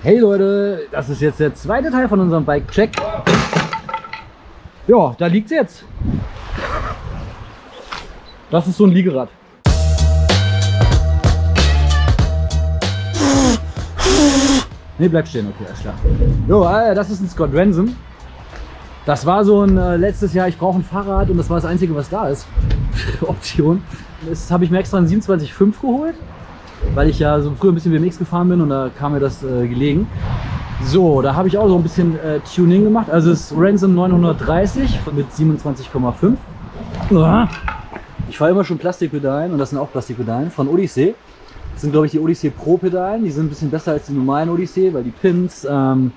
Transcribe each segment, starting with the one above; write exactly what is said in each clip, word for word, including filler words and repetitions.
Hey Leute, das ist jetzt der zweite Teil von unserem Bike-Check. Ja, da liegt es jetzt. Das ist so ein Liegerad. Ne, bleib stehen, okay, alles klar. Jo, das ist ein Scott Ransom. Das war so ein äh, letztes Jahr, ich brauche ein Fahrrad und das war das einzige, was da ist. Option. Das habe ich mir extra einen siebenundzwanzig Komma fünf geholt, weil ich ja so früher ein bisschen B M X gefahren bin und da kam mir das äh, gelegen. So, da habe ich auch so ein bisschen äh, Tuning gemacht. Also es ist Ransom neunhundertdreißig mit siebenundzwanzig Komma fünf. Ich fahre immer schon Plastikpedalen und das sind auch Plastikpedalen von Odyssey. Das sind, glaube ich, die Odyssey Pro-Pedalen. Die sind ein bisschen besser als die normalen Odyssey, weil die Pins ähm,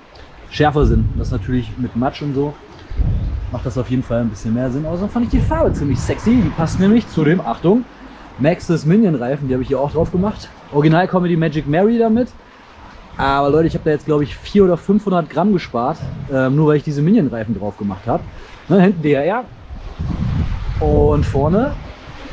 schärfer sind. Das natürlich mit Matsch und so. Macht das auf jeden Fall ein bisschen mehr Sinn aus. Und fand ich die Farbe ziemlich sexy. Die passt nämlich zu dem, Achtung, Maxxis Minion Reifen. Die habe ich hier auch drauf gemacht. Original Comedy Magic Mary damit. Aber Leute, ich habe da jetzt, glaube ich, vierhundert oder fünfhundert Gramm gespart. Ähm, nur weil ich diese Minion Reifen drauf gemacht habe. Ne, hinten D H R. Und vorne,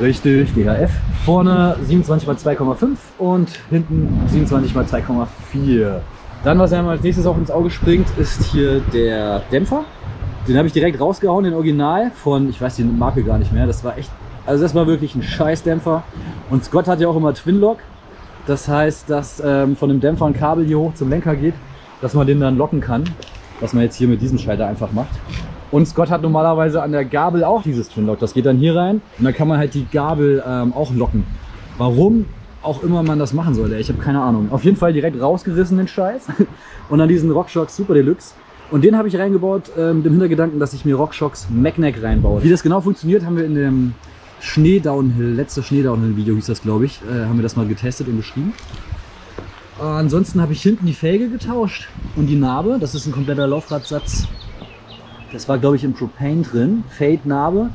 richtig, D H F. Vorne siebenundzwanzig mal zwei Komma fünf und hinten siebenundzwanzig mal zwei Komma vier. Dann, was einem als nächstes auch ins Auge springt, ist hier der Dämpfer. Den habe ich direkt rausgehauen, den Original von, ich weiß die Marke gar nicht mehr, das war echt, also das war wirklich ein Scheißdämpfer. Und Scott hat ja auch immer Twinlock, das heißt, dass ähm, von dem Dämpfer ein Kabel hier hoch zum Lenker geht, dass man den dann locken kann, was man jetzt hier mit diesem Schalter einfach macht. Und Scott hat normalerweise an der Gabel auch dieses Twinlock, das geht dann hier rein und dann kann man halt die Gabel ähm, auch locken. Warum auch immer man das machen sollte, ich habe keine Ahnung. Auf jeden Fall direkt rausgerissen den Scheiß und dann diesen RockShox Super Deluxe. Und den habe ich reingebaut äh, mit dem Hintergedanken, dass ich mir RockShox MacNac reinbaue. Wie das genau funktioniert, haben wir in dem Schnee-Downhill, letzte Schnee-Downhill-Video hieß das, glaube ich, äh, haben wir das mal getestet und beschrieben. Äh, ansonsten habe ich hinten die Felge getauscht und die Narbe, das ist ein kompletter Laufradsatz. Das war, glaube ich, im Propane drin, Fade-Nabe.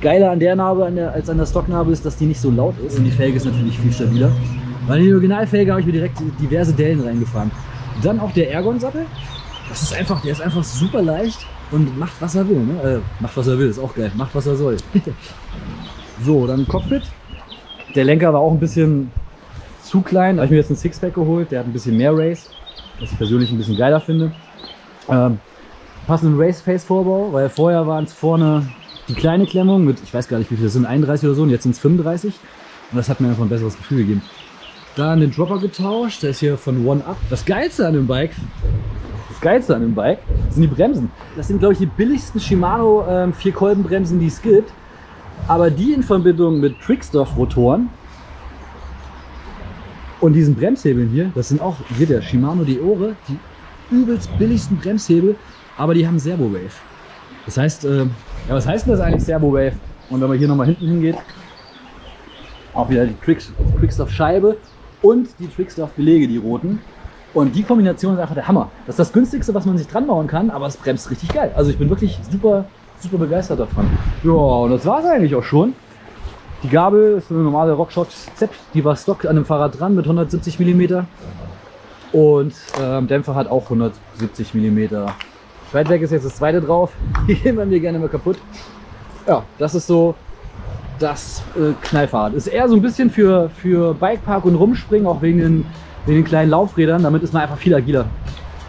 Geiler an der Narbe an der, als an der Stocknarbe ist, dass die nicht so laut ist. Und die Felge ist natürlich viel stabiler. Bei der Originalfelge habe ich mir direkt diverse Dellen reingefahren. Dann auch der Ergon-Sattel. Das ist einfach, der ist einfach super leicht und macht, was er will. Ne? Äh, macht, was er will, ist auch geil. Macht, was er soll. So, dann Cockpit. Der Lenker war auch ein bisschen zu klein. Da habe ich mir jetzt einen Sixpack geholt. Der hat ein bisschen mehr Race, was ich persönlich ein bisschen geiler finde. Ähm, passenden Race-Face-Vorbau, weil vorher waren es vorne die kleine Klemmung mit, ich weiß gar nicht wie viel, das sind einunddreißig oder so und jetzt sind es fünfunddreißig und das hat mir einfach ein besseres Gefühl gegeben. Dann den Dropper getauscht, der ist hier von One Up. Das Geilste an dem Bike, das Geilste an dem Bike sind die Bremsen. Das sind, glaube ich, die billigsten Shimano ähm, Vier-Kolben-Bremsen, die es gibt, aber die in Verbindung mit Trickstoff-Rotoren und diesen Bremshebeln hier, das sind auch, hier der Shimano Deore, die übelst billigsten Bremshebel, aber die haben Serbo-Wave. Das heißt, äh, ja, was heißt denn das eigentlich Serbo-Wave? Und wenn man hier nochmal hinten hingeht, auch wieder die Trickstoff-Scheibe und die Trickstoff-Belege, die roten. Und die Kombination ist einfach der Hammer. Das ist das günstigste, was man sich dran bauen kann, aber es bremst richtig geil. Also ich bin wirklich super, super begeistert davon. Ja, und das war es eigentlich auch schon. Die Gabel ist eine normale RockShox Zepp, die war Stock an dem Fahrrad dran mit hundertsiebzig Millimeter. Und ähm, Dämpfer hat auch hundertsiebzig Millimeter. Weit weg ist jetzt das zweite drauf, die gehen bei mir gerne mal kaputt. Ja, das ist so das äh, Knallfahrrad. Ist eher so ein bisschen für, für Bikepark und Rumspringen, auch wegen den, wegen den kleinen Laufrädern, damit ist man einfach viel agiler.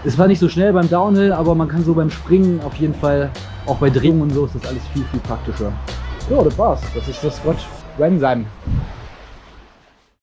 Es war nicht so schnell beim Downhill, aber man kann so beim Springen auf jeden Fall, auch bei Drehungen und so, ist das alles viel, viel praktischer. Ja, das war's. Das ist das Scott Ransom.